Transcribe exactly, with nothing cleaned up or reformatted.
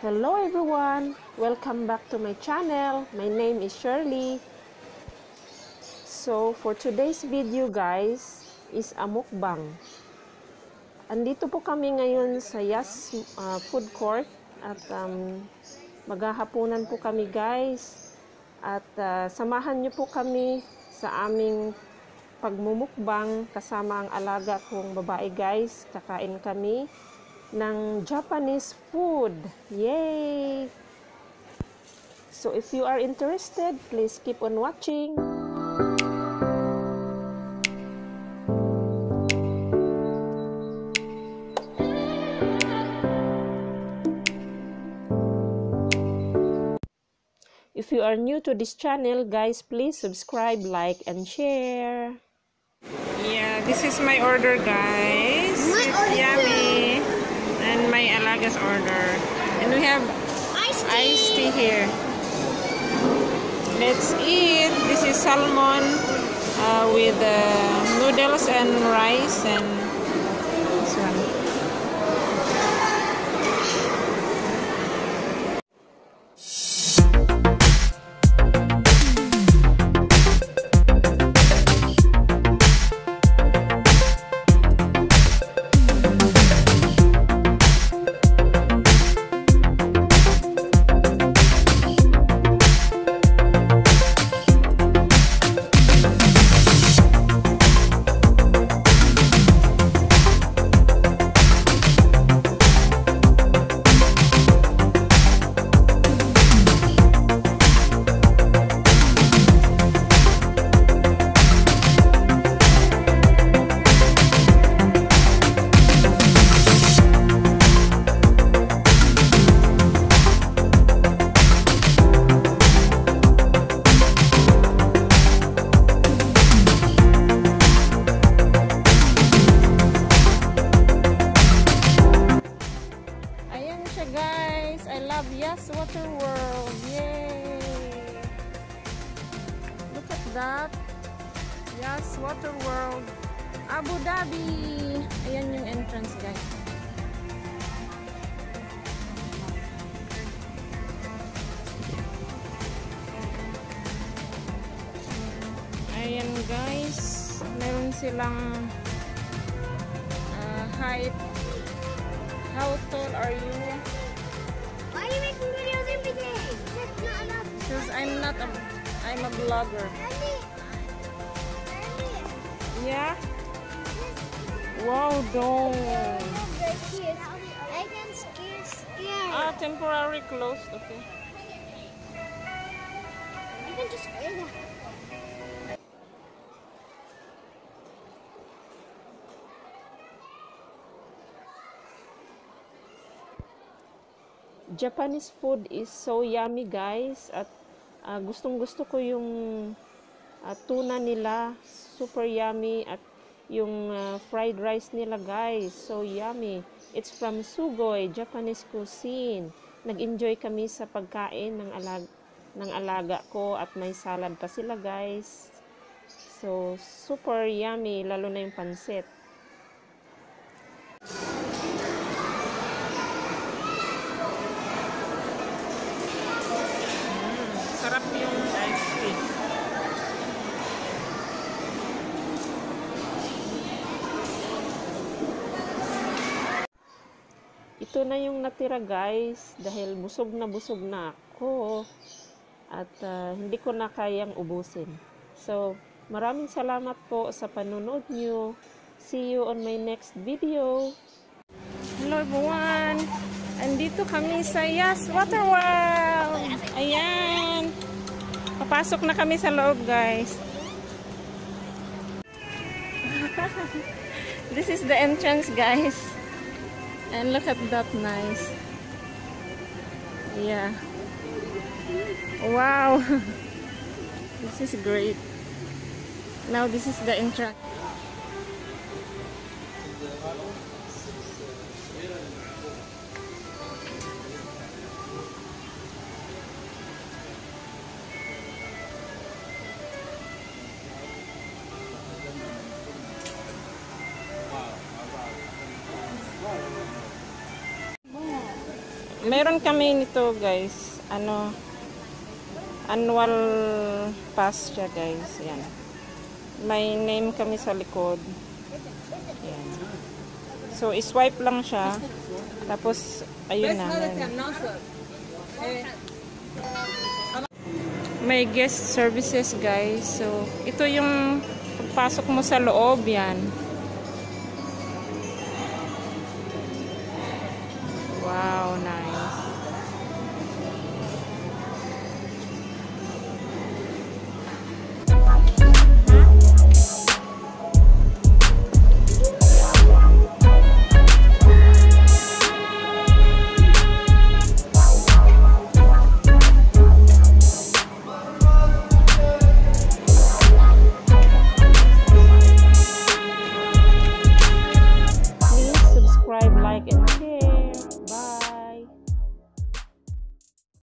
Hello everyone, welcome back to my channel. My name is Shirley. So for today's video guys is a mukbang. Andito po kami ngayon sa Yas uh, Food Court at um, maghahaponan po kami guys at uh, samahan niyo po kami sa aming pagmumukbang kasama ang alaga kong babae guys. Kakain kami ng Japanese food. Yay! So if you are interested, please keep on watching. If you are new to this channel, guys, please subscribe, like, and share. Yeah, this is my order, guys. My it's order. Yummy. And my alaga's order. And we have iced tea. iced tea here. Let's eat. This is salmon uh, with uh, noodles and rice. And this one. Yas Waterworld, yay! Look at that, Yas Waterworld, Abu Dhabi. Ayan yung entrance, guys. Ayan guys, meron silang uh, height. How tall are you? Why are you making videos every day? That's not enough. Because I'm not a, I'm a blogger. Yeah? Wow, dog. I can scare, scare. Ah, temporary closed, okay. I can just scare them. Japanese food is so yummy guys at uh, gustong gusto ko yung uh, tuna nila, super yummy, at yung uh, fried rice nila guys, so yummy. It's from Sugoi, Japanese cuisine. Nag-enjoy kami sa pagkain ng alaga, ng alaga ko at may salad pa sila guys. So super yummy, lalo na yung pancit. Sarap yung ice cream. Ito na yung natira guys dahil busog na busog na ako at uh, hindi ko na kayang ubusin. So maraming salamat po sa panonood nyo. See you on my next video. Hello everyone! Andito kami sa Yas Waterworld! Ayan! Pasok na kami sa loob, guys. This is the entrance, guys. And look at that, nice. Yeah. Wow. This is great. Now, this is the entrance. Meron kami nito, guys. Ano, annual pass siya, guys. Yan. May name kami sa likod. Yan. So, iswipe lang siya. Tapos, ayun na. May guest services, guys. So, ito yung pagpasok mo sa loob. Yan.